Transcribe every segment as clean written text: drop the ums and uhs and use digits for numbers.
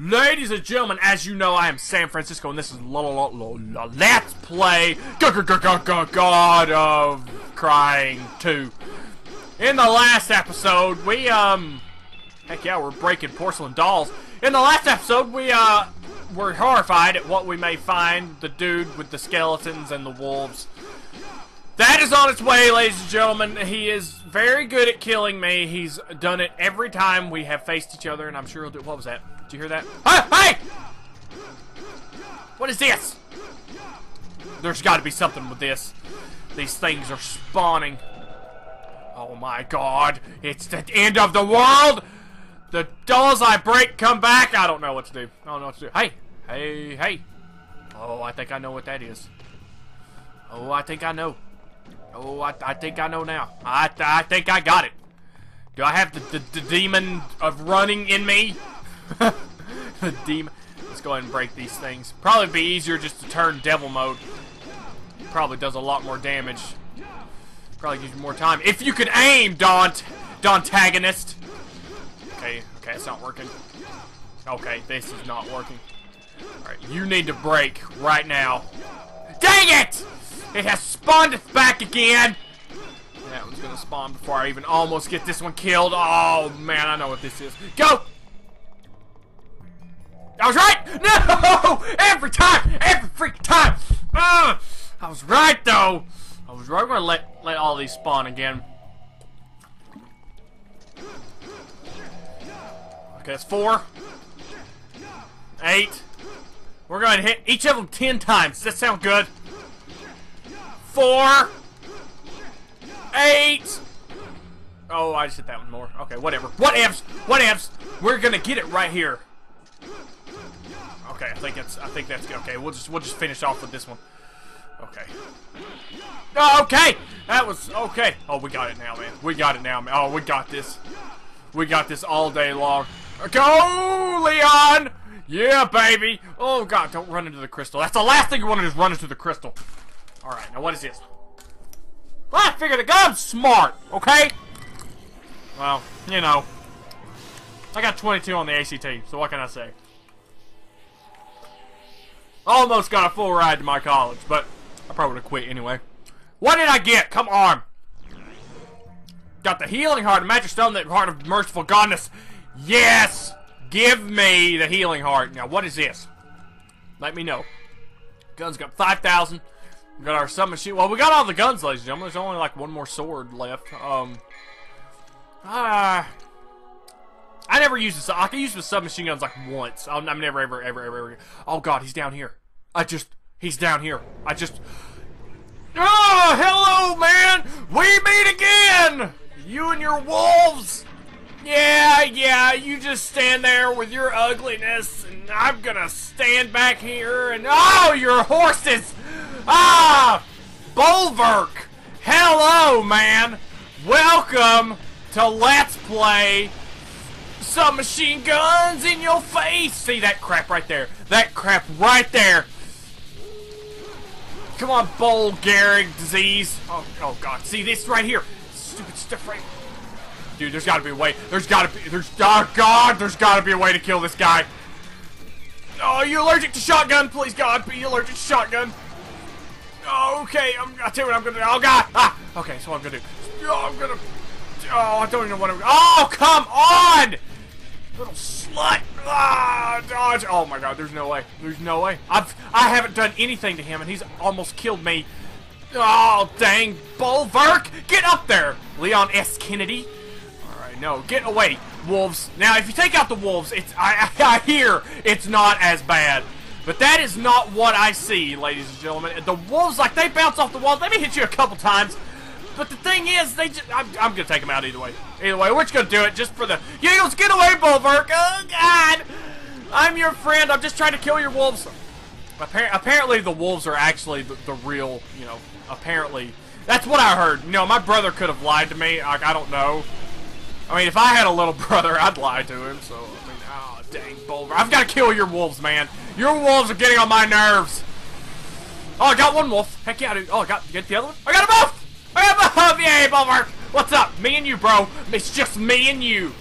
Ladies and gentlemen, as you know, I am San Francisco, and this is Let's Play God of Crying 2. In the last episode, we, heck yeah, we're breaking porcelain dolls. In the last episode, we, were horrified at what we may find, the dude with the skeletons and the wolves. That is on its way, ladies and gentlemen. He is very good at killing me. He's done it every time we have faced each other, and I'm sure he'll do it. What was that? Did you hear that? Hey! Hey! What is this? There's got to be something with this. These things are spawning. Oh my god. It's the end of the world! The dolls I break come back! I don't know what to do. I don't know what to do. Hey! Hey, hey! Oh, I think I know what that is. Oh, I think I know. Oh, I think I know now. I think I got it. Do I have the demon of running in me? The demon. Let's go ahead and break these things. Probably be easier just to turn devil mode. Probably does a lot more damage. Probably gives you more time. If you could aim, Dantagonist. Okay, okay, it's not working. Okay, this is not working. Alright, you need to break right now. Dang it! It has spawned us back again! That one's gonna spawn before I even almost get this one killed. Oh, man, I know what this is. Go! I was right! No! Every time! Every freaking time! I was right, though! I was right. I'm gonna let all these spawn again. Okay, that's 4. 8. We're gonna hit each of them 10 times. Does that sound good? 4, 8. Oh, I just hit that one more. Okay, whatever. What ifs? We're gonna get it right here. Okay, I think that's good. Okay. We'll just finish off with this one. Okay. Oh, okay. That was okay. Oh, we got it now, man. We got it now, man. Oh, we got this. We got this all day long. Go, Leon. Yeah, baby. Oh God, don't run into the crystal. That's the last thing you want to do is run into the crystal. Alright, now what is this? Well, I figured it out. I'm smart, okay? Well, you know. I got 22 on the ACT, so what can I say? Almost got a full ride to my college, but I probably would have quit anyway. What did I get? Come on. Got the healing heart, a magic stone, that heart of merciful godness. Yes! Give me the healing heart. Now, what is this? Let me know. Guns got 5,000. We got our submachine. Well, we got all the guns, ladies and gentlemen. There's only like one more sword left. I never used this. I used the submachine guns like once. I'm never ever. Oh God, he's down here. He's down here. Oh, hello, man. We meet again. You and your wolves. Yeah, yeah. You just stand there with your ugliness, and I'm gonna stand back here. And oh, your horses. Ah! Bulverk! Hello, man! Welcome to Let's Play Submachine Guns in Your Face! See that crap right there. That crap right there! Come on, Bulgaric disease. Oh, oh God. See this right here. Stupid stuff right here. Dude, there's gotta be a way. Oh God, there's gotta be a way to kill this guy. Oh, are you allergic to shotgun? Please, God, be allergic to shotgun. Okay, I'll tell you what I'm gonna do. Oh God! Ah! Okay, so what I'm gonna do. Oh, I don't even know what I'm gonna do. Oh, come on! Little slut! Ah, dodge! Oh my God, there's no way. There's no way. I haven't done anything to him, and he's almost killed me. Oh, dang, Bulverk! Get up there! Leon S. Kennedy. Alright, no, get away, wolves. Now, if you take out the wolves, it's I hear it's not as bad. But that is not what I see, ladies and gentlemen. The wolves, like, they bounce off the walls. They may hit you a couple times. But the thing is, they just... I'm going to take them out either way. Either way, we're just going to do it just for the... Yields, get away, Bulverk! Oh, God! I'm your friend. I'm just trying to kill your wolves. Apparently, the wolves are actually the real, you know, apparently. That's what I heard. You know, my brother could have lied to me. I don't know. I mean, if I had a little brother, I'd lie to him, so... Oh, dang, Bulverk. I've got to kill your wolves, man. Your wolves are getting on my nerves. Oh, I got one wolf. Heck yeah, dude. Oh, I got the other one. I got them both. I got them both. Yay, Bulverk. What's up? Me and you, bro. It's just me and you.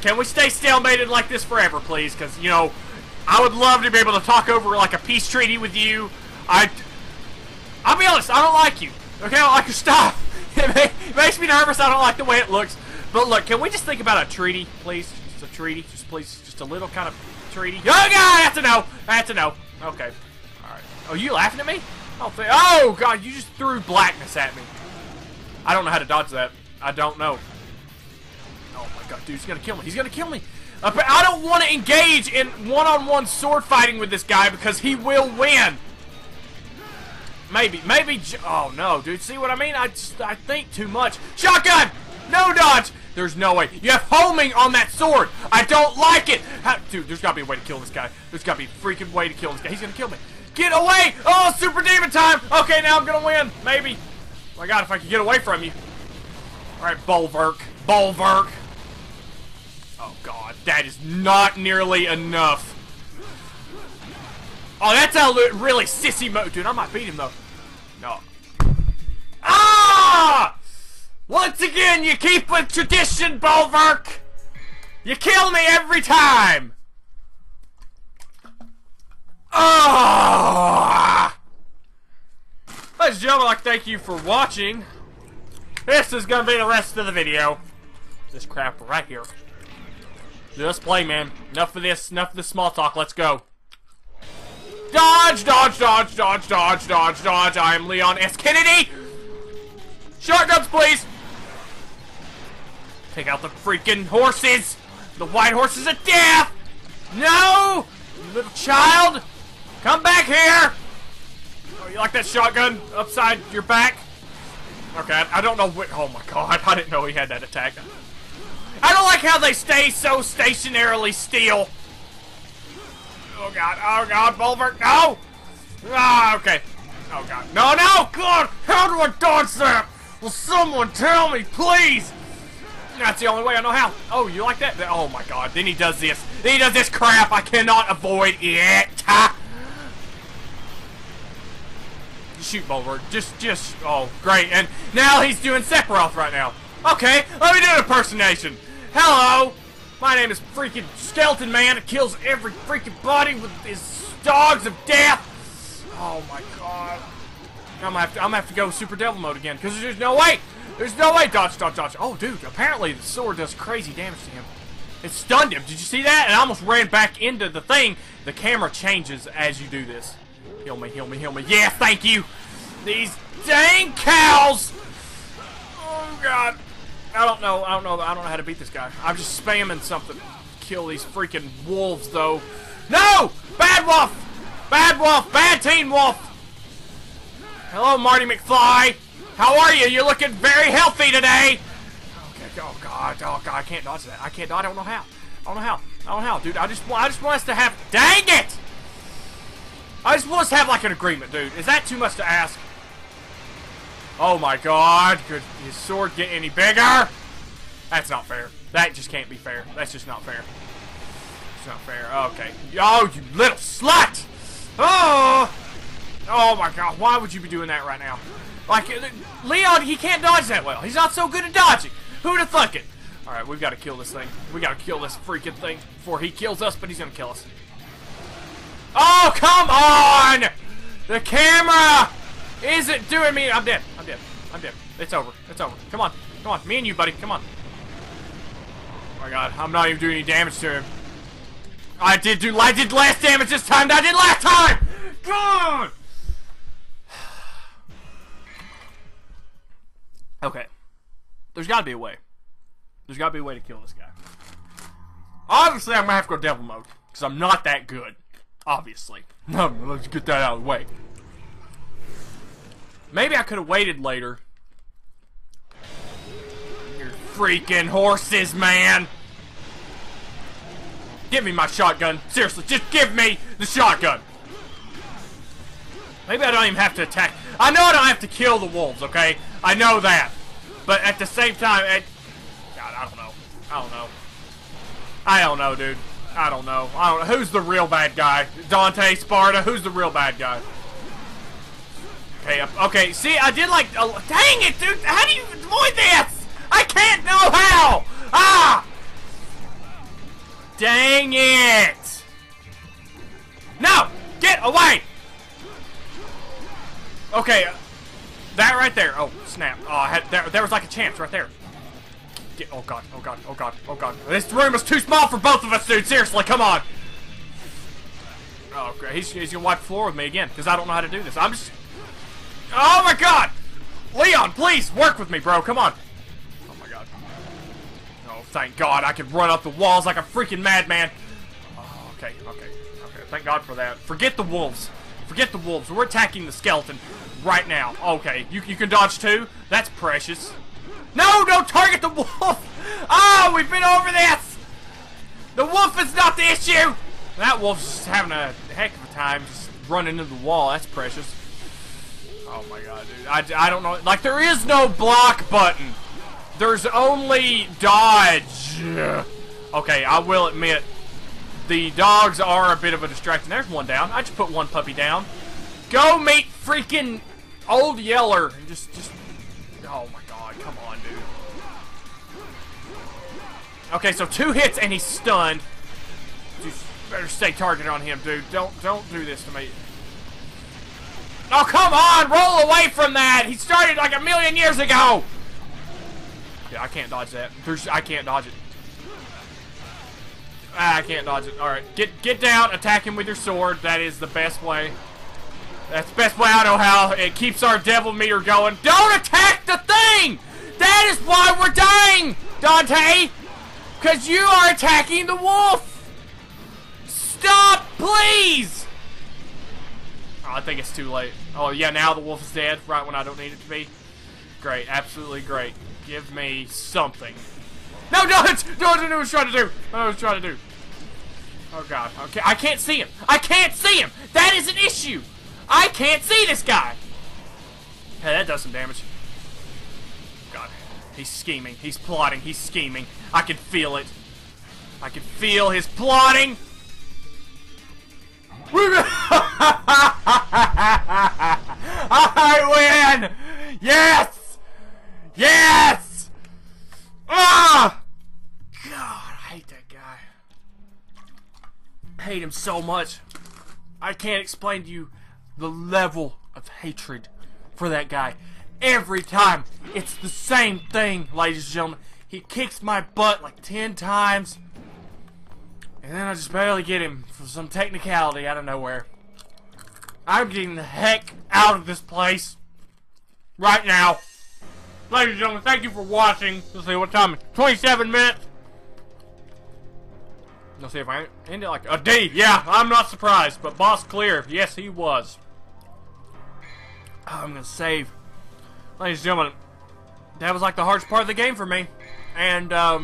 Can we stay stalemated like this forever, please? Because, you know, I would love to be able to talk over, like, a peace treaty with you. I'll be honest, I don't like you. Okay, I don't like your stuff. It makes me nervous. I don't like the way it looks. But look, can we just think about a treaty, please? Just a treaty, just please, just a little kind of treaty. Oh, God, I have to know. I have to know. Okay. All right. Oh, you laughing at me? Oh, God, you just threw blackness at me. I don't know how to dodge that. I don't know. Oh, my God, dude, he's gonna kill me. He's gonna kill me. I don't want to engage in one-on-one sword fighting with this guy because he will win. Maybe, oh no, dude, see what I mean? I think too much. Shotgun! No dodge! There's no way. You have homing on that sword! I don't like it! Dude, there's gotta be a way to kill this guy. There's gotta be a freaking way to kill this guy. He's gonna kill me. Get away! Oh, Super Demon time! Okay, now I'm gonna win, maybe. Oh my God, if I could get away from you. Alright, Bulverk. Oh God, that is not nearly enough. Oh, that's a really sissy mode. Dude, I might beat him, though. No. Ah! Once again, you keep with tradition, Bulverk! You kill me every time! Ah! Ladies and gentlemen, I'd like to thank you for watching. This is gonna be the rest of the video. This crap right here. Let's play, man. Enough of this small talk. Let's go. Dodge, dodge, dodge, dodge, dodge, dodge, dodge. I am Leon S. Kennedy. Shotguns, please. Take out the freaking horses. The white horses of death. No, you little child. Come back here. Oh, you like that shotgun upside your back? Okay, I don't know what. Oh my God, I didn't know he had that attack. I don't like how they stay so stationarily still. Oh God, Bulverk, no! Ah, okay. Oh God, no, no, God, how do I dodge that? Will someone tell me, please? That's the only way I know how. Oh, you like that? Oh my God, then he does this. Then he does this crap, I cannot avoid it. Ha. Shoot, Bulverk, just, oh, great. And now he's doing Sephiroth right now. Okay, let me do an impersonation. Hello. My name is freaking Skeleton Man. It kills every freaking body with his dogs of death. Oh my God. I'm gonna have to go Super Devil mode again because there's no way. There's no way. Dodge, dodge, dodge. Oh, dude. Apparently the sword does crazy damage to him. It stunned him. Did you see that? And I almost ran back into the thing. The camera changes as you do this. Heal me, heal me, heal me. Yeah, thank you. These dang cows. Oh God. I don't know how to beat this guy. I'm just spamming something. Kill these freaking wolves, though. No! Bad wolf! Bad wolf! Bad teen wolf! Hello, Marty McFly. How are you? You're looking very healthy today. Okay. Oh God. Oh God. I can't dodge that. I can't dodge. I don't know how. Dude. I just want us to have. Dang it! I just want us to have like an agreement, dude. Is that too much to ask? Oh my God, could his sword get any bigger? That's not fair. That just can't be fair. That's just not fair. It's not fair. Okay. Oh, you little slut! Oh! Oh my God, why would you be doing that right now? Like, Leon, he can't dodge that well. He's not so good at dodging. Who'da thunk it? Alright, we've got to kill this thing. We got to kill this freaking thing before he kills us, but he's going to kill us. Oh, come on! The camera! Is it doing me? I'm dead. I'm dead. I'm dead. It's over. It's over. Come on. Come on. Me and you, buddy. Come on. Oh my God. I'm not even doing any damage to him. I did less damage this time than I did last time! God! Okay. There's gotta be a way. There's gotta be a way to kill this guy. Obviously, I'm gonna have to go devil mode. Because I'm not that good. Obviously. No, let's get that out of the way. Maybe I could have waited later. Your freaking horses, man. Give me my shotgun. Seriously, just give me the shotgun. Maybe I don't even have to attack. I know I don't have to kill the wolves, okay? I know that. But at the same time, God, I don't know. I don't know, dude. I don't know. Who's the real bad guy? Dante, Sparta, who's the real bad guy? Okay, okay, see, I did like, dang it, dude, how do you avoid this? I can't know how! Ah! Dang it! No! Get away! Okay, that right there. Oh, snap. Oh, I had, there was like a chance right there. Get, oh god, oh god, oh god, oh god. This room is too small for both of us, dude. Seriously, come on. Oh, okay, he's gonna wipe the floor with me again, because I don't know how to do this. I'm just... Oh my god! Leon, please, work with me, bro. Come on. Oh my god. Oh, thank god I can run up the walls like a freaking madman. Oh, okay, okay, okay. Thank god for that. Forget the wolves. Forget the wolves. We're attacking the skeleton right now. Okay, you can dodge too? That's precious. No, don't target the wolf! Oh, we've been over this! The wolf is not the issue! That wolf's just having a heck of a time just running into the wall. That's precious. Oh my god, dude. I don't know. Like, there is no block button. There's only dodge. Okay, I will admit, the dogs are a bit of a distraction. There's one down. I just put one puppy down. Go meet freaking Old Yeller. And just... Oh my god, come on, dude. Okay, so 2 hits and he's stunned. Just better stay targeted on him, dude. Don't do this to me. Oh, come on! Roll away from that! He started like 1,000,000 years ago! Yeah, I can't dodge that. I can't dodge it. I can't dodge it. Alright, get down, attack him with your sword. That is the best way. That's the best way I know how. It keeps our devil meter going. Don't attack the thing! That is why we're dying, Dante! Because you are attacking the wolf! Stop, please! Oh, I think it's too late. Oh, yeah, now the wolf is dead, right when I don't need it to be. Great, absolutely great. Give me something. No, don't do what I was trying to do. What I was trying to do. Oh, god. Okay, I can't see him. I can't see him. That is an issue. I can't see this guy. Hey, that does some damage. God, he's scheming. He's plotting. He's scheming. I can feel it. I can feel his plotting. I win! Yes! Yes! Ah! God, I hate that guy. I hate him so much. I can't explain to you the level of hatred for that guy. Every time, it's the same thing, ladies and gentlemen. He kicks my butt like 10 times. And then I just barely get him for some technicality out of nowhere. I'm getting the heck out of this place right now. Ladies and gentlemen, thank you for watching. Let's see what time it is. 27 minutes. Let's see if I end it like a D. Yeah, I'm not surprised, but boss clear. Yes, he was. I'm going to save. Ladies and gentlemen, that was like the hardest part of the game for me. And, I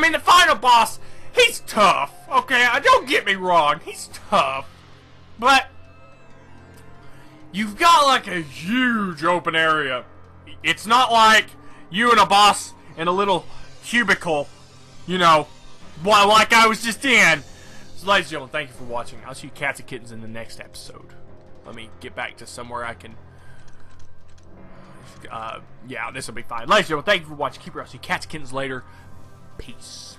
mean, the final boss... He's tough, okay? Don't get me wrong. He's tough. But you've got, like, a huge open area. It's not like you and a boss in a little cubicle, you know, like I was just in. So, ladies and gentlemen, thank you for watching. I'll see you cats and kittens in the next episode. Let me get back to somewhere I can... yeah, this will be fine. Ladies and gentlemen, thank you for watching. Keep it up. I'll see you cats and kittens later. Peace.